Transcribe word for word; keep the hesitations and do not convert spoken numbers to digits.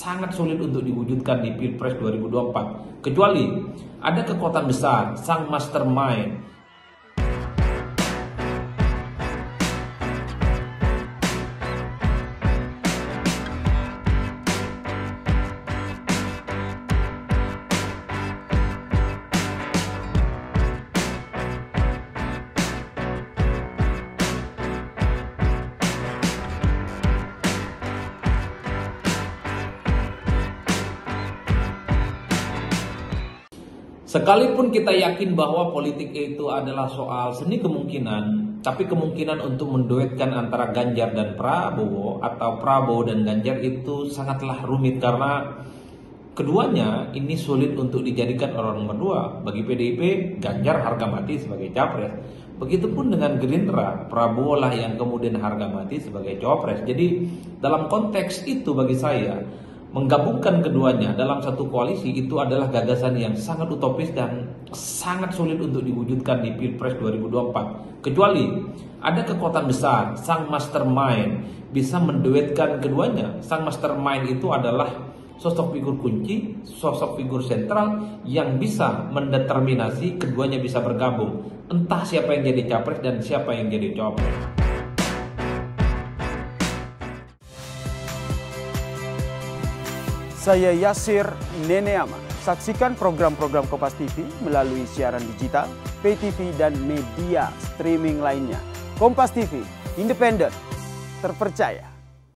sangat sulit untuk diwujudkan di Pilpres dua ribu dua puluh empat, kecuali ada kekuatan besar, sang mastermind. Sekalipun kita yakin bahwa politik itu adalah soal seni kemungkinan, tapi kemungkinan untuk menduetkan antara Ganjar dan Prabowo atau Prabowo dan Ganjar itu sangatlah rumit, karena keduanya ini sulit untuk dijadikan orang nomor dua. Bagi P D I P, Ganjar harga mati sebagai Capres. Begitupun dengan Gerindra, Prabowo lah yang kemudian harga mati sebagai Cawapres. Jadi dalam konteks itu bagi saya, menggabungkan keduanya dalam satu koalisi itu adalah gagasan yang sangat utopis dan sangat sulit untuk diwujudkan di Pilpres dua ribu dua puluh empat. Kecuali ada kekuatan besar, sang mastermind bisa menduetkan keduanya. Sang mastermind itu adalah sosok figur kunci, sosok figur sentral yang bisa mendeterminasi keduanya bisa bergabung. Entah siapa yang jadi capres dan siapa yang jadi cawapres. Saya Yasir Neneama. Saksikan program-program Kompas T V melalui siaran digital, pay T V, dan media streaming lainnya. Kompas T V, independen, terpercaya.